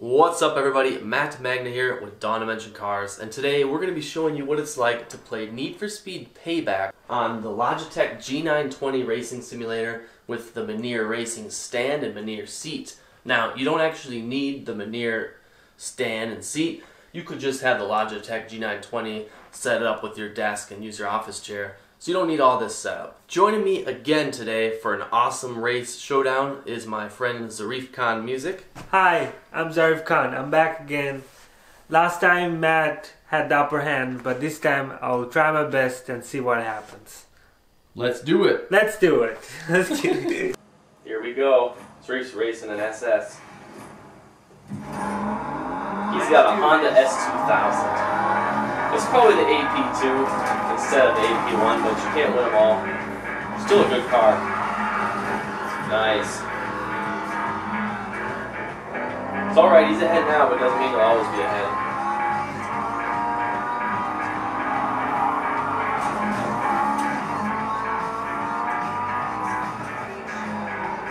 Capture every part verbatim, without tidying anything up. What's up everybody, Matt Magna here with Dawn Dimension Cars, and today we're going to be showing you what it's like to play Need for Speed Payback on the Logitech G nine twenty Racing Simulator with the Meneer Racing Stand and Meneer Seat. Now, you don't actually need the Meneer Stand and Seat. You could just have the Logitech G nine twenty set it up with your desk and use your office chair, so you don't need all this setup. Joining me again today for an awesome race showdown is my friend Zarif Khan Music. Hi, I'm Zarif Khan. I'm back again. Last time Matt had the upper hand, but this time I'll try my best and see what happens. Let's do it. Let's do it. Let's do it. Here we go. Zarif's racing an S S. He's got a Honda S two thousand. It's probably the A P two instead of the A P one, but you can't win them all. Still a good car. Nice. It's alright, he's ahead now, but it doesn't mean he'll always be ahead.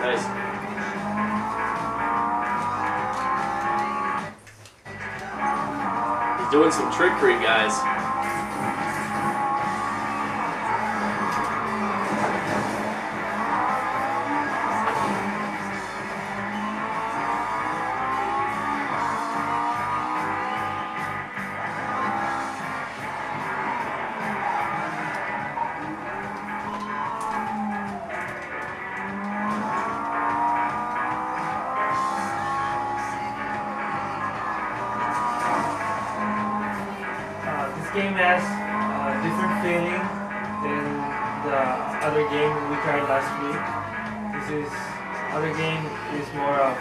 Nice. Doing some trickery, guys. This game has a different feeling than the other game we tried last week. This is other game is more of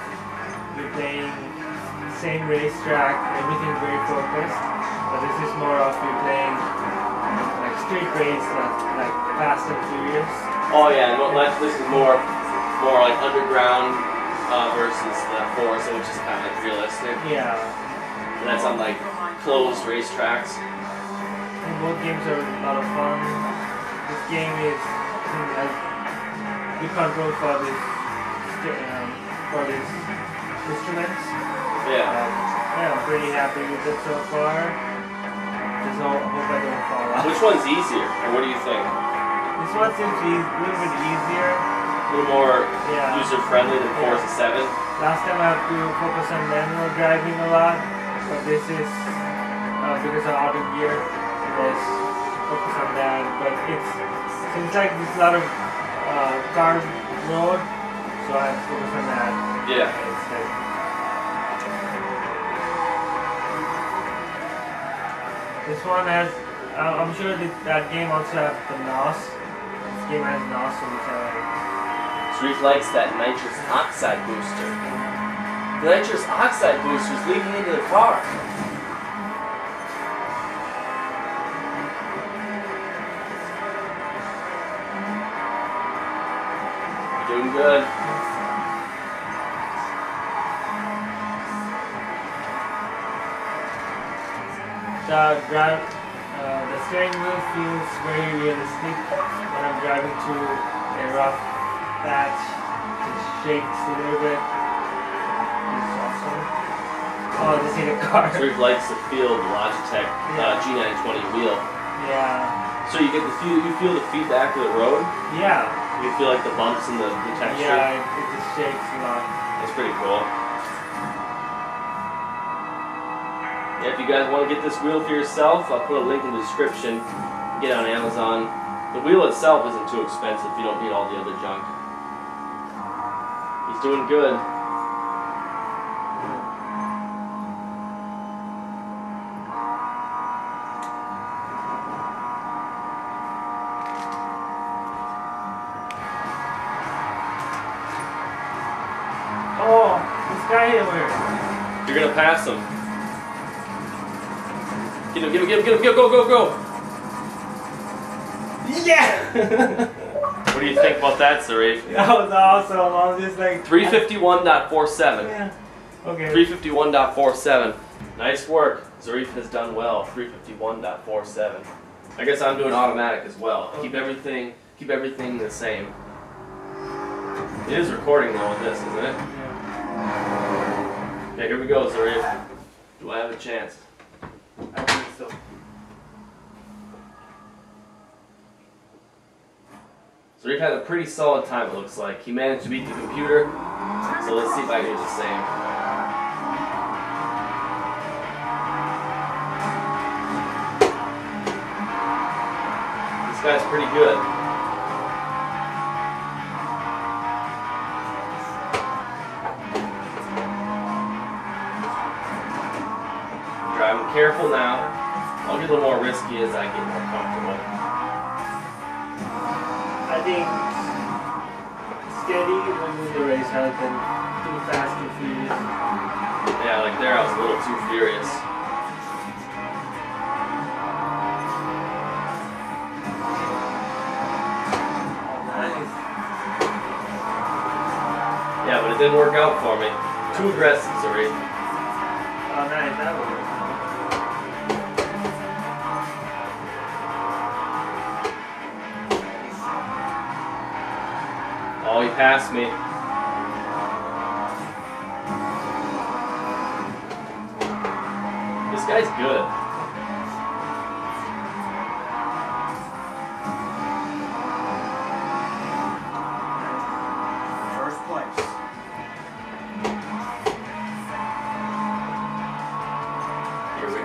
you're playing same racetrack, everything very focused. But this is more of you're playing like street race, like, like Fast and Furious. Oh yeah, no, this is more more like underground uh, versus the Forza, which is kind of like realistic. Yeah, and that's on like closed racetracks. Both games are a lot of fun. This game is, I think, like, good control for this, um, for these instruments. Yeah. Um, yeah, I'm pretty happy with it so far. Just hope I don't fall off. Which one's easier, or what do you think? This one seems a little bit easier. A little more yeah. user-friendly than yeah. Forza seven. Last time I had to focus on manual driving a lot, but this is uh, because of auto gear. Focus on that, but it's seems like there's a lot of uh, car road, so I have to focus on that. Yeah. It's like, this one has, uh, I'm sure that, that game also has the N O S. This game has N O S, which I like. Street likes that nitrous oxide booster. The nitrous oxide booster is leaking into the car. Doing good. The drive, uh, the steering wheel feels very realistic when I'm driving through a rough patch. It shakes a little bit. It's awesome. Oh, this is a car. Zarif likes to feel the Logitech yeah. uh, G nine twenty wheel. Yeah. So you get the feel, you feel the feedback of the road. Yeah. You feel like the bumps and the, the texture? Yeah, it, it just shakes a lot. That's pretty cool. Yeah, if you guys want to get this wheel for yourself, I'll put a link in the description. Get it on Amazon. The wheel itself isn't too expensive if you don't need all the other junk. He's doing good. Oh, this guy here. You're gonna pass him. Get him, get him, get him, get him, go, go, go, go! Yeah! What do you think about that, Zarif? That was awesome. I was just like. three fifty-one point four seven. Yeah. Okay. three fifty-one point four seven. Nice work. Zarif has done well. three fifty-one point four seven. I guess I'm doing automatic as well. Okay. Keep everything, keep everything the same. It is recording though with this, isn't it? Okay, here we go, Zarif. Do I have a chance? I think so. Zarif had a pretty solid time, it looks like. He managed to beat the computer, so let's see if I do the same. This guy's pretty good. Driving careful now. I'll get a little more risky as I get more comfortable. I think steady wins the race rather than too fast and furious. Yeah, like there I was a little too furious. Yeah, but it didn't work out for me. Too aggressive, sorry. Oh, nice. That would work. Oh, he passed me. This guy's good.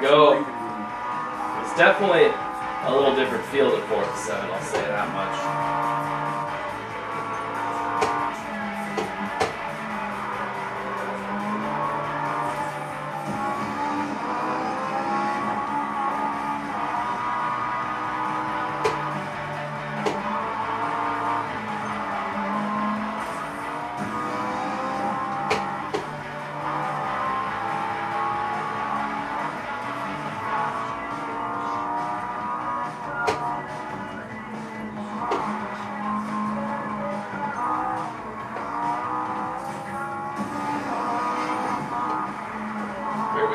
Go. It's definitely a little different feel than Forza seven, I'll say that much.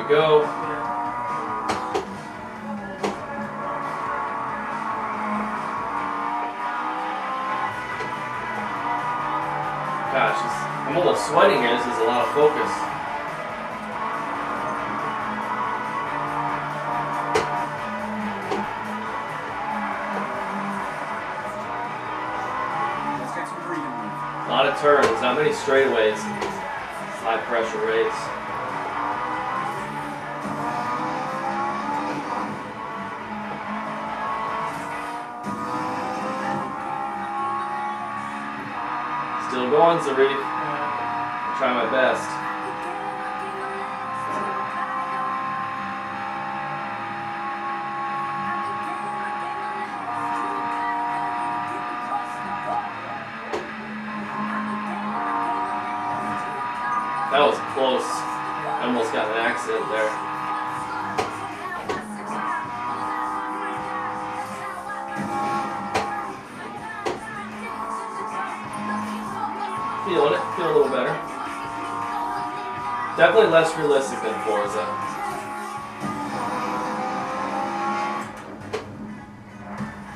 Go. Gosh, I'm a little sweating here. This is a lot of focus. Let's get some breathing. A lot of turns, not many straightaways. High pressure race. Still going, Zarif. I'll try my best. That was close. I almost got an accident there. Feeling it, feel a little better. Definitely less realistic than Forza.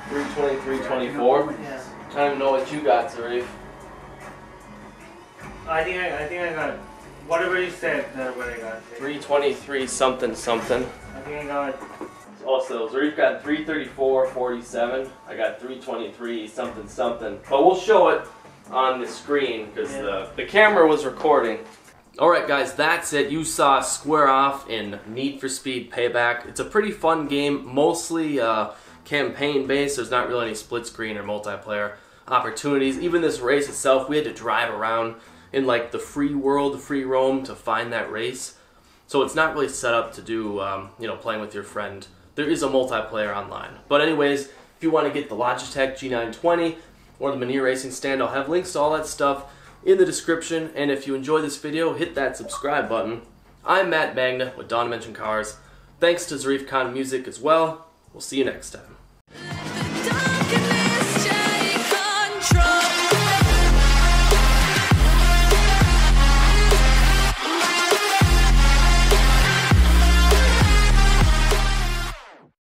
three twenty-three twenty-four. I don't even know what you got, Zarif. I think I, I think I got whatever you said. That's what I got. three twenty-three something something. I think I got. Also, Zarif got three thirty-four forty-seven. I got three twenty-three something something. But we'll show it on the screen because yeah. the, the camera was recording. Alright guys, that's it. You saw Square Off in Need for Speed Payback. It's a pretty fun game, mostly uh, campaign based. There's not really any split screen or multiplayer opportunities. Even this race itself, we had to drive around in like the free world, free roam to find that race. So it's not really set up to do, um, you know, playing with your friend. There is a multiplayer online. But anyways, if you want to get the Logitech G nine twenty, or the Meneer Racing Stand, I'll have links to all that stuff in the description. And if you enjoy this video, hit that subscribe button. I'm Matt Magna with Dawn Dimension Cars. Thanks to Zarif Khan Music as well. We'll see you next time.